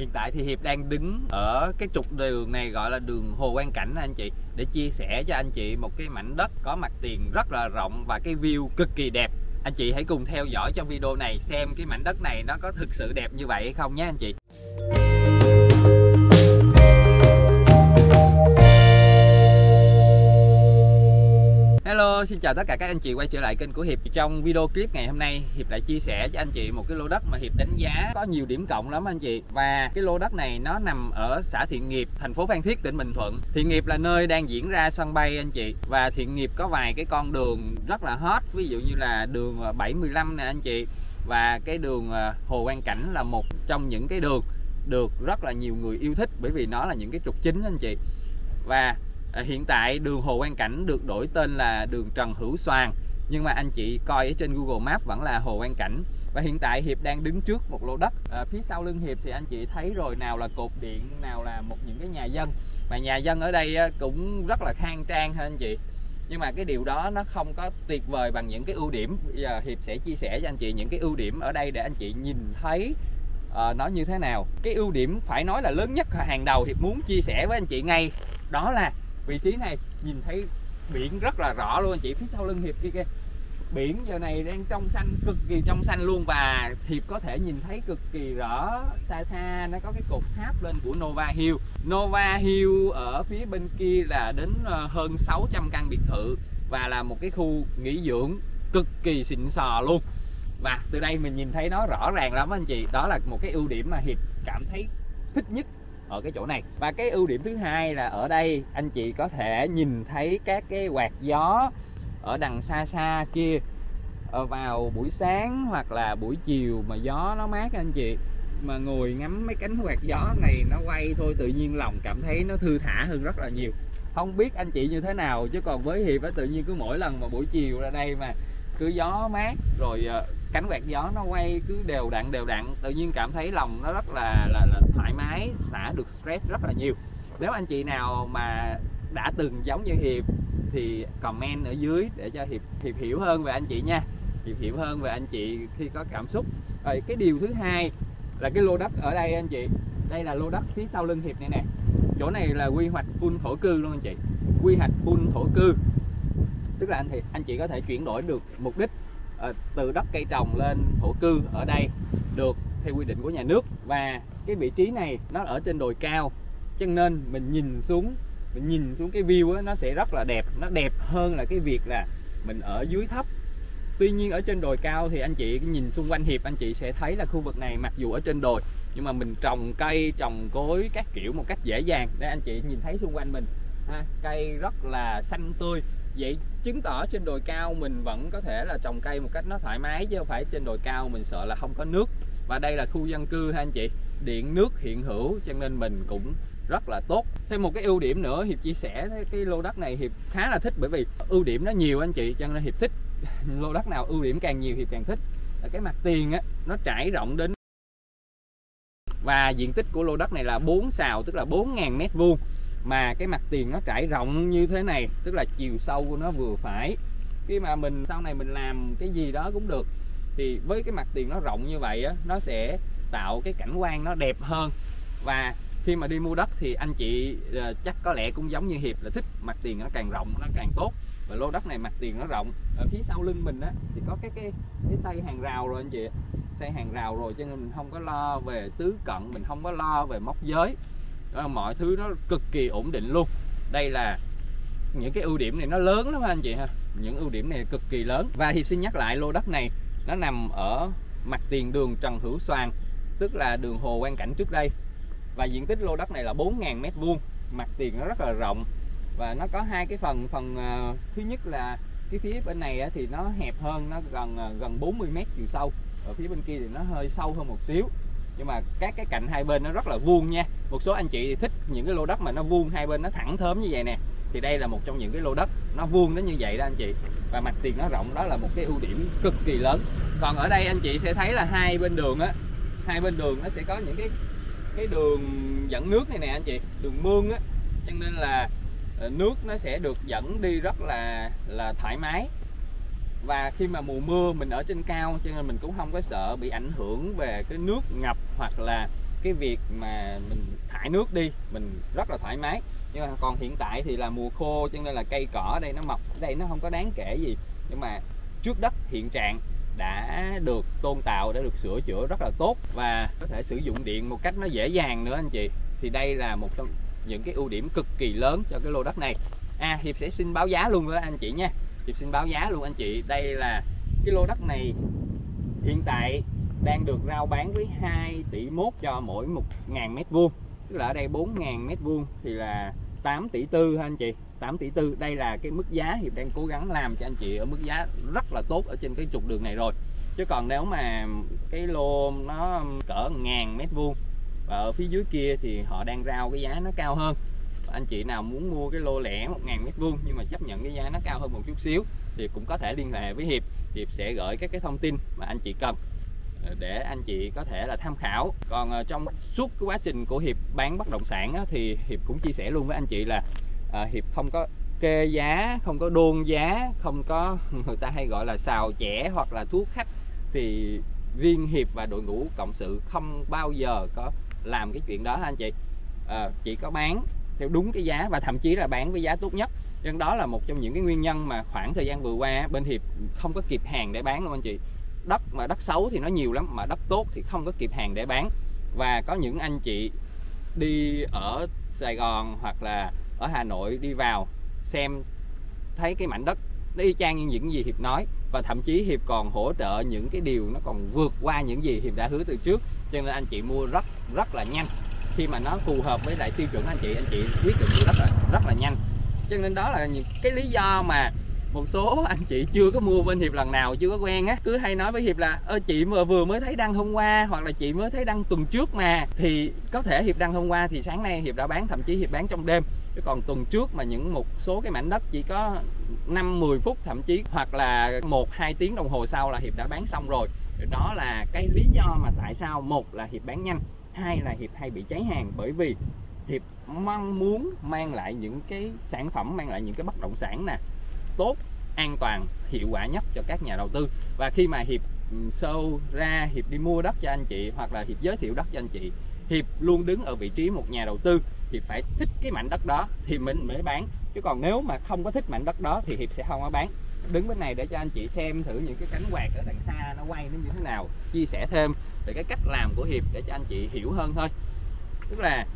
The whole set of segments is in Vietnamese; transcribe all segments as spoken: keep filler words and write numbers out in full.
Hiện tại thì Hiệp đang đứng ở cái trục đường này gọi là đường Hồ Quang Cảnh anh chị, để chia sẻ cho anh chị một cái mảnh đất có mặt tiền rất là rộng và cái view cực kỳ đẹp. Anh chị hãy cùng theo dõi trong video này xem cái mảnh đất này nó có thực sự đẹp như vậy hay không nhé anh chị. Hello, xin chào tất cả các anh chị quay trở lại kênh của Hiệp. Trong video clip ngày hôm nay, Hiệp lại chia sẻ cho anh chị một cái lô đất mà Hiệp đánh giá có nhiều điểm cộng lắm anh chị. Và cái lô đất này nó nằm ở xã Thiện Nghiệp, thành phố Phan Thiết, tỉnh Bình Thuận. Thiện Nghiệp là nơi đang diễn ra sân bay anh chị. Và Thiện Nghiệp có vài cái con đường rất là hot, ví dụ như là đường bảy mươi lăm nè anh chị. Và cái đường Hồ Quang Cảnh là một trong những cái đường được rất là nhiều người yêu thích, bởi vì nó là những cái trục chính anh chị. Và hiện tại đường Hồ Quang Cảnh được đổi tên là đường Trần Hữu Soàng, nhưng mà anh chị coi ở trên Google Maps vẫn là Hồ Quang Cảnh. Và hiện tại Hiệp đang đứng trước một lô đất, à, phía sau lưng Hiệp thì anh chị thấy rồi, nào là cột điện, nào là một những cái nhà dân. Mà nhà dân ở đây cũng rất là khang trang hả anh chị. Nhưng mà cái điều đó nó không có tuyệt vời bằng những cái ưu điểm. Bây giờ Hiệp sẽ chia sẻ cho anh chị những cái ưu điểm ở đây để anh chị nhìn thấy à, nó như thế nào. Cái ưu điểm phải nói là lớn nhất, hàng đầu Hiệp muốn chia sẻ với anh chị ngay, đó là vị trí này nhìn thấy biển rất là rõ luôn anh chị. Phía sau lưng Hiệp kia kìa, biển giờ này đang trong xanh, cực kỳ trong xanh luôn. Và Hiệp có thể nhìn thấy cực kỳ rõ, xa xa nó có cái cột tháp lên của Nova Hill. Nova Hill ở phía bên kia là đến hơn sáu trăm căn biệt thự và là một cái khu nghỉ dưỡng cực kỳ xịn sò luôn. Và từ đây mình nhìn thấy nó rõ ràng lắm anh chị. Đó là một cái ưu điểm mà Hiệp cảm thấy thích nhất ở cái chỗ này. Và cái ưu điểm thứ hai là ở đây anh chị có thể nhìn thấy các cái quạt gió ở đằng xa xa kia vào buổi sáng hoặc là buổi chiều mà gió nó mát anh chị. Mà ngồi ngắm mấy cánh quạt gió này nó quay thôi, tự nhiên lòng cảm thấy nó thư thả hơn rất là nhiều. Không biết anh chị như thế nào, chứ còn với Hiệp á, tự nhiên cứ mỗi lần mà buổi chiều ra đây mà cứ gió mát rồi cánh quạt gió nó quay cứ đều đặn đều đặn, tự nhiên cảm thấy lòng nó rất là, là, là thoải mái, xả được stress rất là nhiều. Nếu anh chị nào mà đã từng giống như Hiệp thì comment ở dưới để cho Hiệp, Hiệp hiểu hơn về anh chị nha. Hiệp hiểu hơn về anh chị khi có cảm xúc. Rồi cái điều thứ hai là cái lô đất ở đây anh chị. Đây là lô đất phía sau lưng Hiệp này nè. Chỗ này là quy hoạch full thổ cư luôn anh chị. Quy hoạch full thổ cư. Tức là anh thì anh chị có thể chuyển đổi được mục đích từ đất cây trồng lên thổ cư ở đây được theo quy định của nhà nước. Và cái vị trí này nó ở trên đồi cao, cho nên mình nhìn xuống, mình nhìn xuống cái view đó, nó sẽ rất là đẹp. Nó đẹp hơn là cái việc là mình ở dưới thấp. Tuy nhiên ở trên đồi cao thì anh chị nhìn xung quanh Hiệp, anh chị sẽ thấy là khu vực này mặc dù ở trên đồi nhưng mà mình trồng cây, trồng cối các kiểu một cách dễ dàng. Để anh chị nhìn thấy xung quanh mình ha, cây rất là xanh tươi. Vậy chứng tỏ trên đồi cao mình vẫn có thể là trồng cây một cách nó thoải mái, chứ không phải trên đồi cao mình sợ là không có nước. Và đây là khu dân cư ha anh chị, điện nước hiện hữu, cho nên mình cũng rất là tốt. Thêm một cái ưu điểm nữa Hiệp chia sẻ, cái lô đất này Hiệp khá là thích, bởi vì ưu điểm nó nhiều anh chị, cho nên Hiệp thích. Lô đất nào ưu điểm càng nhiều Hiệp càng thích. Là cái mặt tiền á, nó trải rộng đến, và diện tích của lô đất này là bốn sào, tức là bốn nghìn mét vuông. Mà cái mặt tiền nó trải rộng như thế này, tức là chiều sâu của nó vừa phải. Khi mà mình sau này mình làm cái gì đó cũng được, thì với cái mặt tiền nó rộng như vậy á, nó sẽ tạo cái cảnh quan nó đẹp hơn. Và khi mà đi mua đất thì anh chị chắc có lẽ cũng giống như Hiệp là thích mặt tiền nó càng rộng nó càng tốt. Và lô đất này mặt tiền nó rộng. Ở phía sau lưng mình á thì có cái cái cái xây hàng rào rồi anh chị, xây hàng rào rồi, cho nên mình không có lo về tứ cận, mình không có lo về móc giới. Mọi thứ nó cực kỳ ổn định luôn. Đây là những cái ưu điểm này nó lớn lắm anh chị ha. Những ưu điểm này cực kỳ lớn. Và Hiệp xin nhắc lại lô đất này nó nằm ở mặt tiền đường Trần Hữu Soàng, tức là đường Hồ Quang Cảnh trước đây. Và diện tích lô đất này là bốn nghìn mét vuông. Mặt tiền nó rất là rộng. Và nó có hai cái phần. Phần uh, thứ nhất là cái phía bên này thì nó hẹp hơn, nó gần gần bốn mươi mét chiều sâu. Ở phía bên kia thì nó hơi sâu hơn một xíu. Nhưng mà các cái cạnh hai bên nó rất là vuông nha. Một số anh chị thì thích những cái lô đất mà nó vuông, hai bên nó thẳng thớm như vậy nè. Thì đây là một trong những cái lô đất nó vuông đến như vậy đó anh chị. Và mặt tiền nó rộng, đó là một cái ưu điểm cực kỳ lớn. Còn ở đây anh chị sẽ thấy là hai bên đường á, hai bên đường nó sẽ có những cái cái đường dẫn nước này nè anh chị, đường mương á, cho nên là nước nó sẽ được dẫn đi rất là là thoải mái. Và khi mà mùa mưa mình ở trên cao, cho nên mình cũng không có sợ bị ảnh hưởng về cái nước ngập hoặc là cái việc mà mình thải nước đi mình rất là thoải mái. Nhưng mà còn hiện tại thì là mùa khô cho nên là cây cỏ ở đây nó mọc ở đây nó không có đáng kể gì. Nhưng mà trước đất hiện trạng đã được tôn tạo, đã được sửa chữa rất là tốt và có thể sử dụng điện một cách nó dễ dàng nữa anh chị. Thì đây là một trong những cái ưu điểm cực kỳ lớn cho cái lô đất này. À, Hiệp sẽ xin báo giá luôn đó anh chị nha. Hiệp xin báo giá luôn anh chị. Đây là cái lô đất này hiện tại đang được rao bán với hai tỷ mốt cho mỗi một ngàn mét vuông. Tức là ở đây bốn ngàn mét vuông thì là tám tỷ tư ha anh chị, tám tỷ tư. Đây là cái mức giá Hiệp đang cố gắng làm cho anh chị ở mức giá rất là tốt ở trên cái trục đường này rồi. Chứ còn nếu mà cái lô nó cỡ một ngàn mét vuông và ở phía dưới kia thì họ đang rao cái giá nó cao hơn. Anh chị nào muốn mua cái lô lẻ một ngàn mét vuông nhưng mà chấp nhận cái giá nó cao hơn một chút xíu thì cũng có thể liên hệ với Hiệp. Hiệp sẽ gửi các cái thông tin mà anh chị cần để anh chị có thể là tham khảo. Còn trong suốt cái quá trình của Hiệp bán bất động sản á, thì Hiệp cũng chia sẻ luôn với anh chị là à, Hiệp không có kê giá, không có đôn giá, không có người ta hay gọi là xào chẻ hoặc là thuốc khách. Thì riêng Hiệp và đội ngũ cộng sự không bao giờ có làm cái chuyện đó anh chị. À, chỉ có bán theo đúng cái giá và thậm chí là bán với giá tốt nhất. Nên đó là một trong những cái nguyên nhân mà khoảng thời gian vừa qua bên Hiệp không có kịp hàng để bán luôn anh chị. Đất mà đất xấu thì nó nhiều lắm, mà đất tốt thì không có kịp hàng để bán. Và có những anh chị đi ở Sài Gòn hoặc là ở Hà Nội đi vào xem thấy cái mảnh đất nó y chang như những gì Hiệp nói, và thậm chí Hiệp còn hỗ trợ những cái điều nó còn vượt qua những gì Hiệp đã hứa từ trước, cho nên anh chị mua rất rất là nhanh. Khi mà nó phù hợp với lại tiêu chuẩn anh chị, anh chị quyết định rất là rất là nhanh. Cho nên đó là những cái lý do mà một số anh chị chưa có mua bên Hiệp lần nào, chưa có quen á, cứ hay nói với Hiệp là ơ chị mà vừa mới thấy đăng hôm qua, hoặc là chị mới thấy đăng tuần trước mà. Thì có thể Hiệp đăng hôm qua thì sáng nay Hiệp đã bán, thậm chí Hiệp bán trong đêm. Chứ còn tuần trước mà những một số cái mảnh đất chỉ có năm mười phút thậm chí hoặc là một hai tiếng đồng hồ sau là Hiệp đã bán xong rồi. Đó là cái lý do mà tại sao một là Hiệp bán nhanh, hai là Hiệp hay bị cháy hàng, bởi vì Hiệp mong muốn mang lại những cái sản phẩm, mang lại những cái bất động sản nè tốt, an toàn, hiệu quả nhất cho các nhà đầu tư. Và khi mà Hiệp show ra, Hiệp đi mua đất cho anh chị hoặc là Hiệp giới thiệu đất cho anh chị, Hiệp luôn đứng ở vị trí một nhà đầu tư. Hiệp phải thích cái mảnh đất đó thì mình mới bán, chứ còn nếu mà không có thích mảnh đất đó thì Hiệp sẽ không có bán. Đứng bên này để cho anh chị xem thử những cái cánh quạt ở đằng xa nó quay nó như thế nào, chia sẻ thêm về cái cách làm của Hiệp để cho anh chị hiểu hơn thôi. Tức là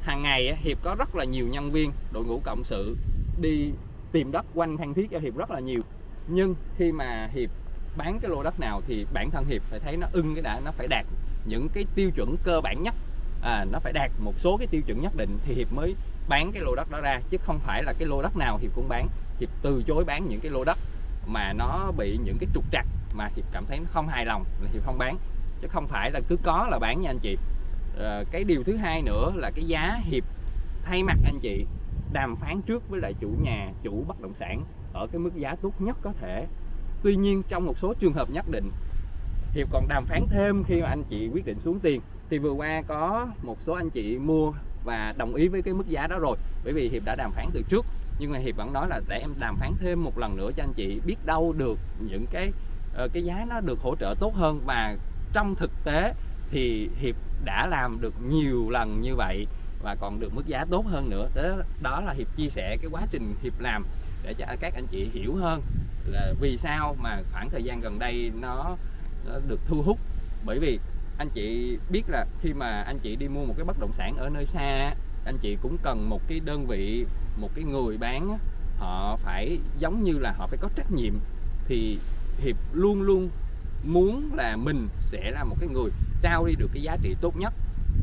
hàng ngày Hiệp có rất là nhiều nhân viên, đội ngũ cộng sự đi tìm đất quanh Phan Thiết cho Hiệp rất là nhiều. Nhưng khi mà Hiệp bán cái lô đất nào thì bản thân Hiệp phải thấy nó ưng cái đã, nó phải đạt những cái tiêu chuẩn cơ bản nhất, à, nó phải đạt một số cái tiêu chuẩn nhất định thì Hiệp mới bán cái lô đất đó ra, chứ không phải là cái lô đất nào Hiệp cũng bán. Hiệp từ chối bán những cái lô đất mà nó bị những cái trục trặc mà Hiệp cảm thấy nó không hài lòng là Hiệp không bán, chứ không phải là cứ có là bán nha anh chị. À, cái điều thứ hai nữa là cái giá Hiệp thay mặt anh chị đàm phán trước với lại chủ nhà, chủ bất động sản ở cái mức giá tốt nhất có thể. Tuy nhiên trong một số trường hợp nhất định Hiệp còn đàm phán thêm khi mà anh chị quyết định xuống tiền. Thì vừa qua có một số anh chị mua và đồng ý với cái mức giá đó rồi, bởi vì Hiệp đã đàm phán từ trước. Nhưng mà Hiệp vẫn nói là để em đàm phán thêm một lần nữa cho anh chị, biết đâu được những cái cái giá nó được hỗ trợ tốt hơn. Và trong thực tế thì Hiệp đã làm được nhiều lần như vậy và còn được mức giá tốt hơn nữa. Đó là Hiệp chia sẻ cái quá trình Hiệp làm để cho các anh chị hiểu hơn là vì sao mà khoảng thời gian gần đây nó, nó được thu hút. Bởi vì anh chị biết là khi mà anh chị đi mua một cái bất động sản ở nơi xa, anh chị cũng cần một cái đơn vị, một cái người bán, họ phải giống như là họ phải có trách nhiệm. Thì Hiệp luôn luôn muốn là mình sẽ là một cái người trao đi được cái giá trị tốt nhất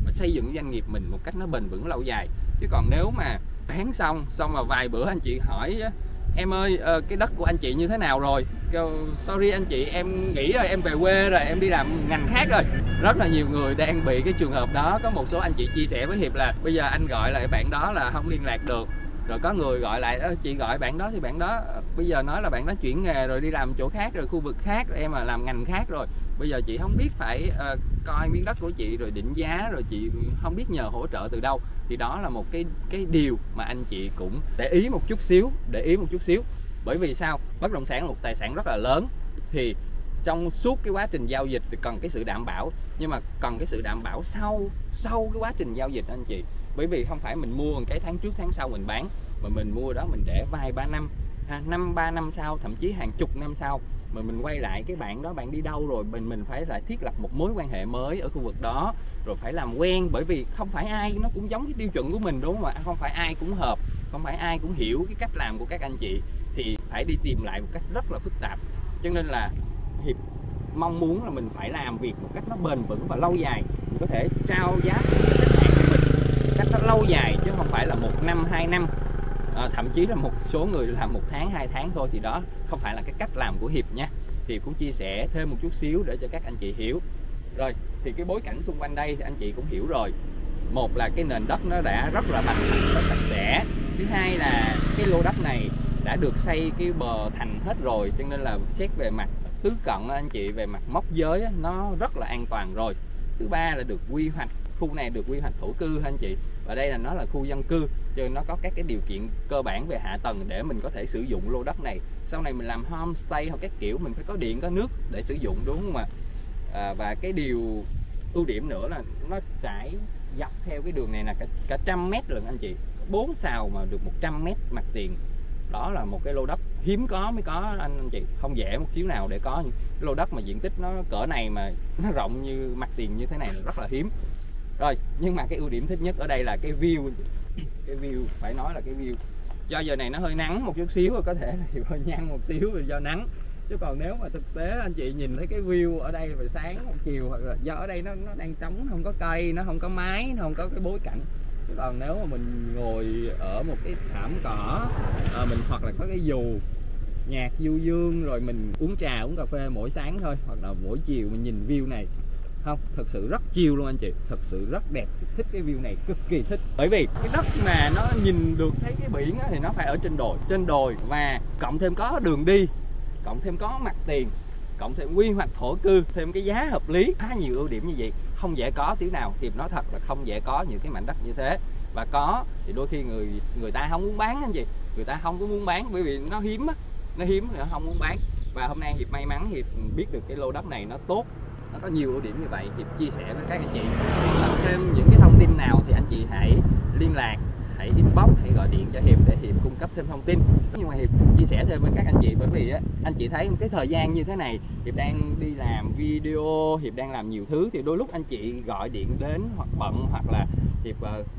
và xây dựng doanh nghiệp mình một cách nó bền vững lâu dài. Chứ còn nếu mà bán xong xong mà vài bữa anh chị hỏi em ơi cái đất của anh chị như thế nào rồi, kêu sorry anh chị em nghỉ rồi, em về quê rồi, em đi làm ngành khác rồi. Rất là nhiều người đang bị cái trường hợp đó. Có một số anh chị chia sẻ với Hiệp là bây giờ anh gọi lại bạn đó là không liên lạc được. Rồi có người gọi lại chị gọi bạn đó thì bạn đó bây giờ nói là bạn đó chuyển nghề rồi, đi làm chỗ khác rồi, khu vực khác rồi, em mà làm ngành khác rồi, bây giờ chị không biết phải uh, coi miếng đất của chị rồi định giá, rồi chị không biết nhờ hỗ trợ từ đâu. Thì đó là một cái cái điều mà anh chị cũng để ý một chút xíu, để ý một chút xíu. Bởi vì sao? Bất động sản là một tài sản rất là lớn, thì trong suốt cái quá trình giao dịch thì cần cái sự đảm bảo, nhưng mà cần cái sự đảm bảo sau sau cái quá trình giao dịch anh chị. Bởi vì không phải mình mua một cái tháng trước tháng sau mình bán, mà mình mua đó mình để vài ba năm, năm ba năm sau, thậm chí hàng chục năm sau mà mình quay lại, cái bạn đó bạn đi đâu rồi, mình mình phải lại thiết lập một mối quan hệ mới ở khu vực đó, rồi phải làm quen, bởi vì không phải ai nó cũng giống cái tiêu chuẩn của mình, đúng không ạ? Không phải ai cũng hợp, không phải ai cũng hiểu cái cách làm của các anh chị, thì phải đi tìm lại một cách rất là phức tạp. Cho nên là Hiệp mong muốn là mình phải làm việc một cách nó bền vững và lâu dài, mình có thể trao giá khách hàng của mình cách nó lâu dài, chứ không phải là một năm hai năm, à, thậm chí là một số người làm một tháng hai tháng thôi, thì đó không phải là cái cách làm của Hiệp nha. Thì cũng chia sẻ thêm một chút xíu để cho các anh chị hiểu. Rồi thì cái bối cảnh xung quanh đây thì anh chị cũng hiểu rồi, một là cái nền đất nó đã rất là bành thẳng và sạch sẽ, thứ hai là cái lô đất này đã được xây cái bờ thành hết rồi, cho nên là xét về mặt tứ cận anh chị, về mặt móc giới nó rất là an toàn rồi. Thứ ba là được quy hoạch, khu này được quy hoạch thổ cư anh chị, và đây là nó là khu dân cư, cho nên nó có các cái điều kiện cơ bản về hạ tầng để mình có thể sử dụng lô đất này. Sau này mình làm homestay hoặc các kiểu mình phải có điện có nước để sử dụng, đúng không ạ? À, và cái điều ưu điểm nữa là nó trải dọc theo cái đường này là cả, cả trăm mét lận anh chị, bốn sào mà được một trăm mét mặt tiền. Đó là một cái lô đất hiếm có mới có anh, anh chị, không dễ một xíu nào để có những lô đất mà diện tích nó cỡ này mà nó rộng như mặt tiền như thế này là rất là hiếm. Rồi, nhưng mà cái ưu điểm thích nhất ở đây là cái view, cái view phải nói là cái view. Do giờ này nó hơi nắng một chút xíu, có thể là hơi nhăn một xíu do nắng. Chứ còn nếu mà thực tế anh chị nhìn thấy cái view ở đây về sáng chiều, hoặc là do ở đây nó, nó đang trống, nó không có cây, nó không có mái, nó không có cái bối cảnh. Chứ còn nếu mà mình ngồi ở một cái thảm cỏ, à, mình hoặc là có cái dù, nhạc du dương, rồi mình uống trà uống cà phê mỗi sáng thôi, hoặc là mỗi chiều mình nhìn view này, không, thật sự rất chill luôn anh chị, thật sự rất đẹp, thích cái view này, cực kỳ thích. Bởi vì cái đất mà nó nhìn được thấy cái biển á, thì nó phải ở trên đồi, trên đồi và cộng thêm có đường đi, cộng thêm có mặt tiền, cộng thêm quy hoạch thổ cư, thêm cái giá hợp lý, khá nhiều ưu điểm như vậy. Không dễ có tí nào, Hiệp nói thật là không dễ có những cái mảnh đất như thế, và có thì đôi khi người người ta không muốn bán anh chị, người ta không có muốn bán bởi vì nó hiếm á, nó hiếm thì không muốn bán. Và hôm nay Hiệp may mắn Hiệp biết được cái lô đất này nó tốt, nó có nhiều ưu điểm như vậy, Hiệp chia sẻ với các anh chị. Và thêm những cái thông tin nào thì anh chị hãy liên lạc, hãy inbox, hãy gọi điện cho Hiệp để Hiệp cung cấp thêm thông tin. Nhưng mà Hiệp chia sẻ thêm với các anh chị, bởi vì á, anh chị thấy cái thời gian như thế này, Hiệp đang đi làm video, Hiệp đang làm nhiều thứ, thì đôi lúc anh chị gọi điện đến hoặc bận, hoặc là Hiệp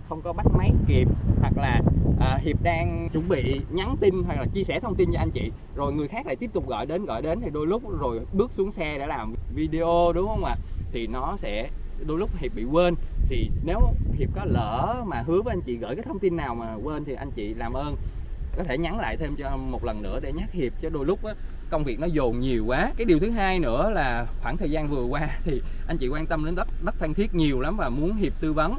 không có bắt máy kịp, hoặc là à, Hiệp đang chuẩn bị nhắn tin hoặc là chia sẻ thông tin cho anh chị, rồi người khác lại tiếp tục gọi đến gọi đến thì đôi lúc rồi bước xuống xe để làm video, đúng không ạ? Thì nó sẽ đôi lúc Hiệp bị quên. Thì nếu Hiệp có lỡ mà hứa với anh chị gửi cái thông tin nào mà quên thì anh chị làm ơn có thể nhắn lại thêm cho một lần nữa để nhắc Hiệp, chứ đôi lúc á, công việc nó dồn nhiều quá. Cái điều thứ hai nữa là khoảng thời gian vừa qua thì anh chị quan tâm đến đất đất Phan Thiết nhiều lắm và muốn Hiệp tư vấn,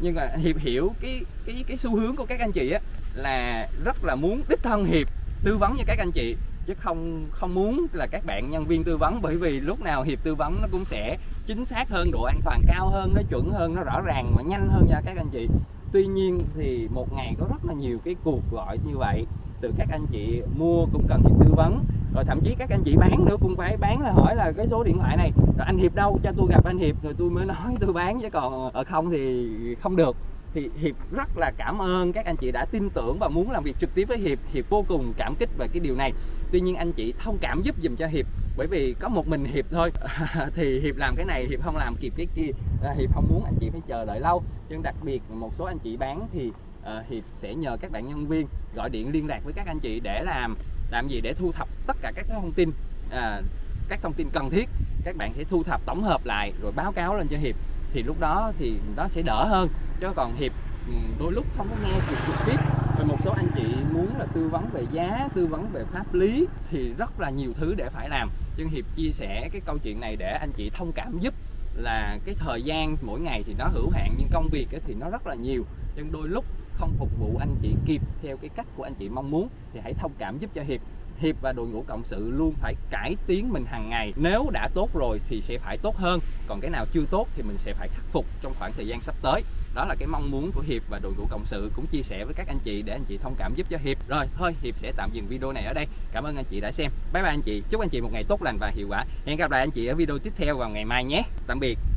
nhưng mà Hiệp hiểu cái cái cái xu hướng của các anh chị á, là rất là muốn đích thân Hiệp tư vấn cho các anh chị, chứ không không muốn là các bạn nhân viên tư vấn, bởi vì lúc nào Hiệp tư vấn nó cũng sẽ chính xác hơn, độ an toàn cao hơn, nó chuẩn hơn, nó rõ ràng và nhanh hơn nha các anh chị. Tuy nhiên thì một ngày có rất là nhiều cái cuộc gọi như vậy, từ các anh chị mua cũng cần Hiệp tư vấn, rồi thậm chí các anh chị bán nữa cũng phải bán, là hỏi là cái số điện thoại này rồi anh Hiệp đâu, cho tôi gặp anh Hiệp rồi tôi mới nói tôi bán, chứ còn ở không thì không được. Thì Hiệp rất là cảm ơn các anh chị đã tin tưởng và muốn làm việc trực tiếp với Hiệp. Hiệp vô cùng cảm kích về cái điều này. Tuy nhiên anh chị thông cảm giúp dùm cho Hiệp, bởi vì có một mình Hiệp thôi thì Hiệp làm cái này Hiệp không làm kịp cái kia, Hiệp không muốn anh chị phải chờ đợi lâu. Nhưng đặc biệt một số anh chị bán thì uh, Hiệp sẽ nhờ các bạn nhân viên gọi điện liên lạc với các anh chị để làm làm gì, để thu thập tất cả các thông tin, uh, các thông tin cần thiết, các bạn sẽ thu thập tổng hợp lại rồi báo cáo lên cho Hiệp, thì lúc đó thì nó sẽ đỡ hơn. Chứ còn Hiệp đôi lúc không có nghe Hiệp trực tiếp. Rồi một số anh chị muốn là tư vấn về giá, tư vấn về pháp lý, thì rất là nhiều thứ để phải làm. Nhưng Hiệp chia sẻ cái câu chuyện này để anh chị thông cảm giúp, là cái thời gian mỗi ngày thì nó hữu hạn, nhưng công việc thì nó rất là nhiều, nhưng đôi lúc không phục vụ anh chị kịp theo cái cách của anh chị mong muốn, thì hãy thông cảm giúp cho Hiệp. Hiệp và đội ngũ cộng sự luôn phải cải tiến mình hàng ngày. Nếu đã tốt rồi thì sẽ phải tốt hơn. còn cái nào chưa tốt thì mình sẽ phải khắc phục trong khoảng thời gian sắp tới. Đó là cái mong muốn của Hiệp và đội ngũ cộng sự cũng chia sẻ với các anh chị để anh chị thông cảm giúp cho Hiệp. Rồi thôi, Hiệp sẽ tạm dừng video này ở đây. Cảm ơn anh chị đã xem. Bye bye anh chị, chúc anh chị một ngày tốt lành và hiệu quả. Hẹn gặp lại anh chị ở video tiếp theo vào ngày mai nhé. Tạm biệt.